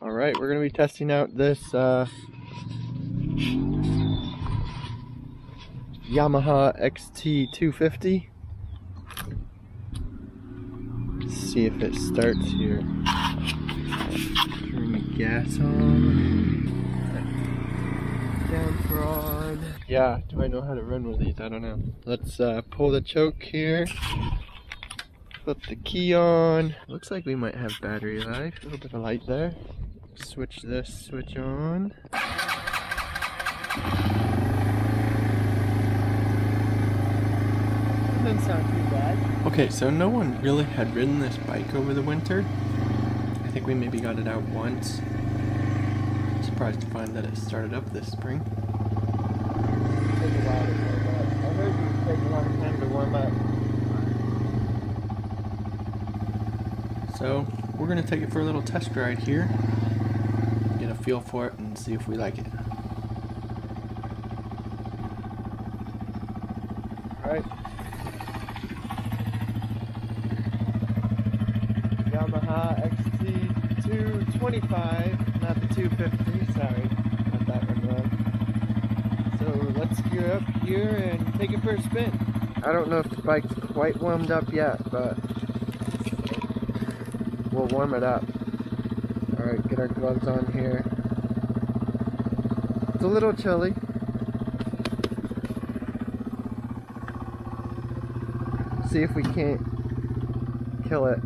All right, we're going to be testing out this Yamaha XT225. Let's see if it starts here. Turn the gas on. Down broad. Yeah, do I know how to run with these? I don't know. Let's pull the choke here. Flip the key on. Looks like we might have battery life. A little bit of light there. Switch this, switch on. Doesn't sound too bad. Okay, so no one really had ridden this bike over the winter. I think we maybe got it out once. Surprised to find that it started up this spring. It took a while to warm up. I heard it would take a long time to warm up. So we're going to take it for a little test ride here, get a feel for it and see if we like it. Alright. Yamaha XT225, not the 250, sorry, not that one wrong. So let's gear up here and take it for a spin. I don't know if the bike's quite warmed up yet, but we'll warm it up. Alright, get our gloves on here. It's a little chilly. See if we can't kill it.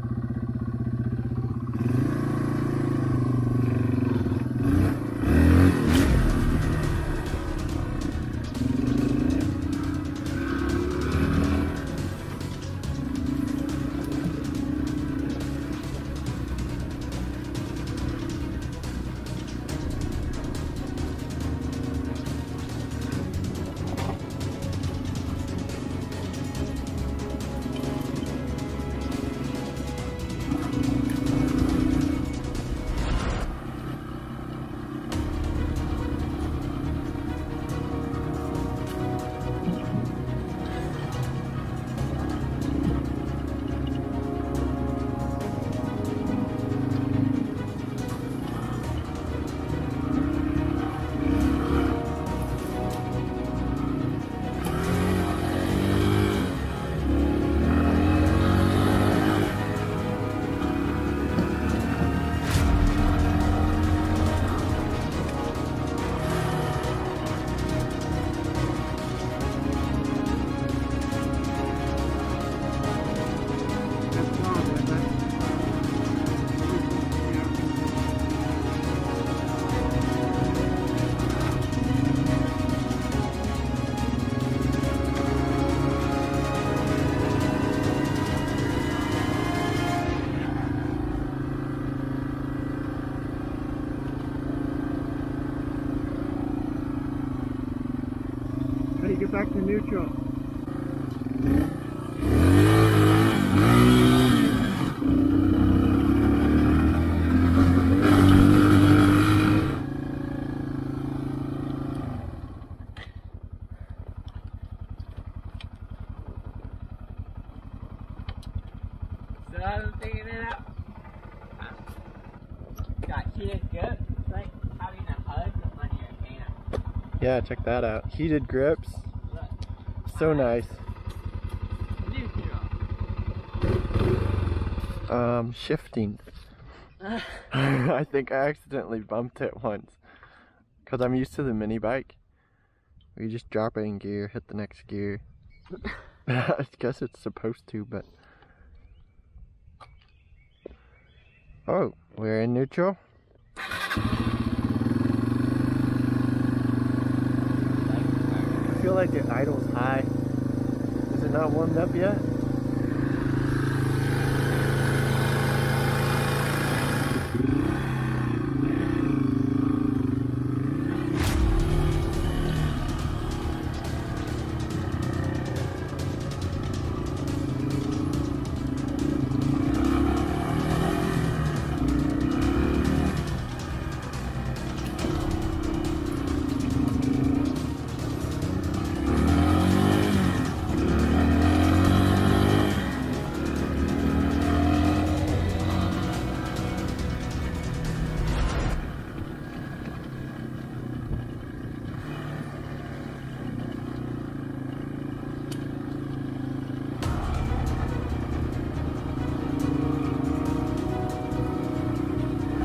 Get back to neutral. So I'm picking it up. Got heated grips. It's like having a hug on your hand. Yeah, check that out. Heated grips. So nice. Shifting. I think I accidentally bumped it once because I'm used to the mini bike. You just drop it in gear, hit the next gear. I guess it's supposed to, but oh, we're in neutral. I feel like the idle's high. Is it not warmed up yet?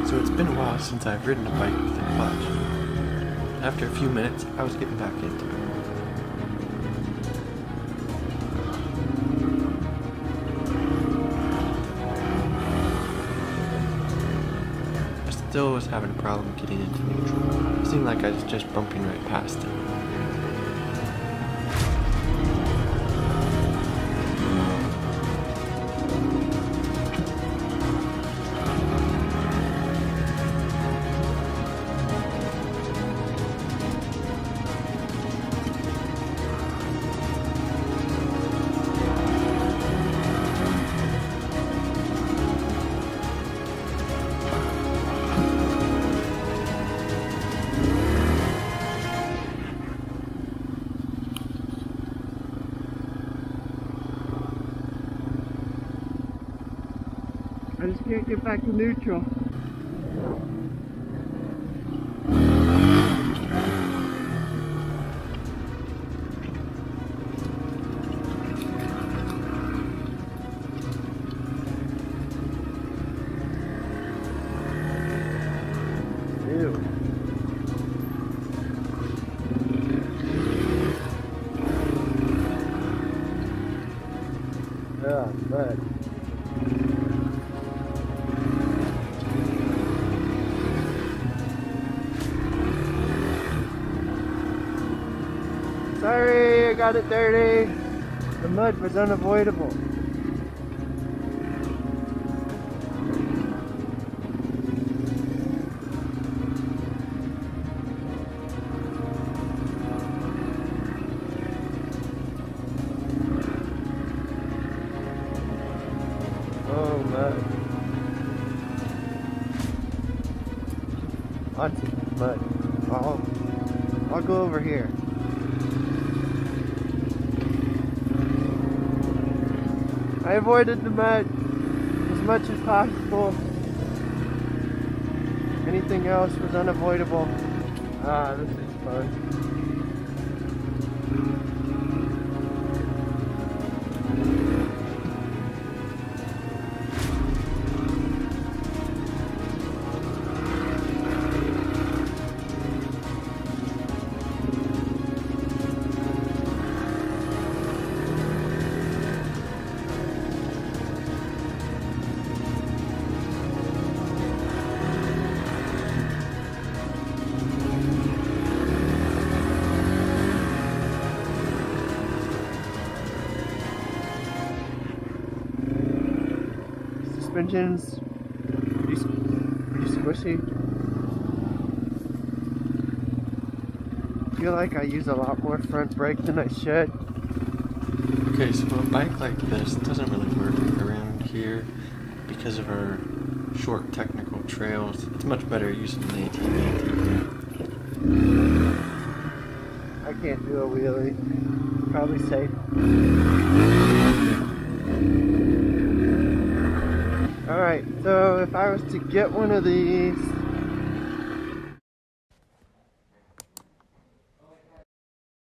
so it's been a while since I've ridden a bike with a clutch. After a few minutes, I was getting back into it. I still was having a problem getting into neutral. It seemed like I was just bumping right past it. I just can't get back to neutral. Ew. Yeah, but. Sorry, I got it dirty. The mud was unavoidable. Oh, mud. Lots of mud. I'll go over here. I avoided the mud as much as possible. Anything else was unavoidable. Ah, this is fun. Suspension's pretty squishy. I feel like I use a lot more front brake than I should. Okay, so a bike like this doesn't really work around here because of our short technical trails. It's much better using the ATV. I can't do a wheelie. Probably safe. Alright, so if I was to get one of these,